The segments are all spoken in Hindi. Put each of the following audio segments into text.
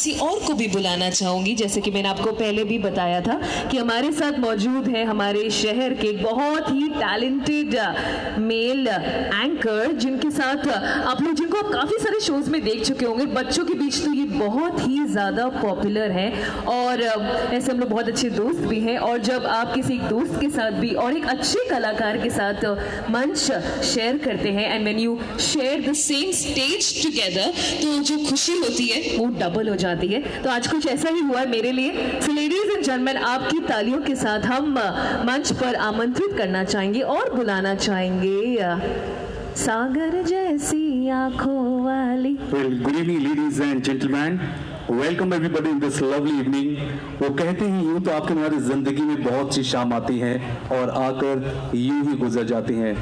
किसी और को भी बुलाना चाहूँगी। जैसे कि मैंने आपको पहले भी बताया था कि हमारे साथ मौजूद है हमारे शहर के बहुत ही टैलेंटेड मेल एंकर, जिनके साथ आप लोग, जिनको आप काफ़ी सारे शोज में देख चुके होंगे। बच्चों के बीच तो ये बहुत ही ज़्यादा पॉपुलर है और ऐसे हम लोग बहुत अच्छे दोस्त भी हैं। और जब आप किसी एक दोस्त के साथ भी और एक अच्छे कलाकार के साथ मंच शेयर करते हैं and when you share the same stage together, तो जो खुशी होती है वो डबल हो जाती है। तो आज कुछ ऐसा ही हुआ है मेरे लिए। सो लेडीज एंड जेंटलमैन, आपकी तालियों के साथ हम मंच पर आमंत्रित करना चाहेंगे और बुलाना चाहेंगे सागर जैसी आंखों वाली। Good evening ladies and gentleman, welcome everybody in this lovely evening. वो कहते हैं यूं तो आपके हमारी जिंदगी में बहुत सी शाम आती हैं और आकर यूं ही गुजर जाती हैं,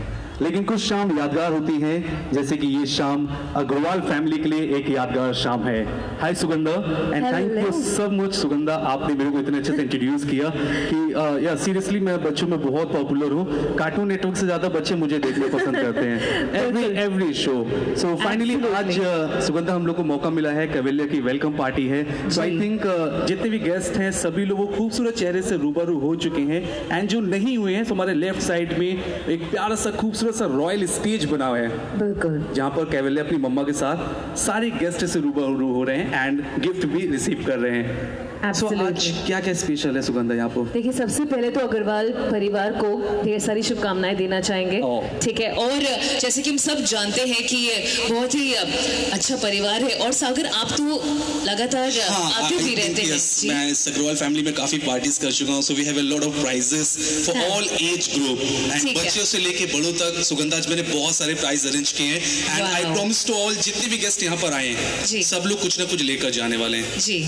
लेकिन कुछ शाम यादगार होती हैं, जैसे कि ये शाम अग्रवाल फैमिली के लिए एक यादगार शाम है। Hi Sugandha, and thank you so much Sugandha, आपने मेरे को इतने अच्छे से इंट्रोड्यूस किया कि या सीरियसली मैं बच्चों में बहुत पॉपुलर हूँ। कार्टून नेटवर्क से ज़्यादा बच्चे मुझे देखना पसंद करते हैं, एवरी शो। सो फाइनली आज सुगंधा हम लोग को मौका मिला है, कैवल्य की वेलकम पार्टी है। सो आई थिंक जितने भी गेस्ट हैं सभी लोग वो खूबसूरत चेहरे से रूबरू हो चुके हैं, एंड जो नहीं हुए हैं तो हमारे लेफ्ट साइड में एक प्यारा सा खूबसूरत रॉयल स्टेज बना हुआ है, बिल्कुल, जहाँ पर कैवल्य अपनी मम्मा के साथ सारे गेस्ट से रूबरू हो रहे हैं एंड गिफ्ट भी रिसीव कर रहे हैं। आज क्या क्या स्पेशल है सुगंधा यहाँ पर? देखिए, सबसे पहले तो अग्रवाल परिवार को ढेर सारी शुभकामनाएं देना चाहेंगे, ठीक है। और जैसे कि हम सब जानते हैं कि बहुत ही अच्छा परिवार है, और सागर आप तो लगातार आते भी रहते हैं। मैं इस अग्रवाल फैमिली में काफी पार्टीज कर चुका हूँ, so we have a lot of prizes for all age group and बच्चों से लेके बड़ों तक। सुगंधा, आज मैंने बहुत सारे प्राइज अरेंज किए हैं and I promise to all, जितने भी गेस्ट यहाँ पर आए हैं सब लोग कुछ ना कुछ लेकर जाने वाले हैं। जी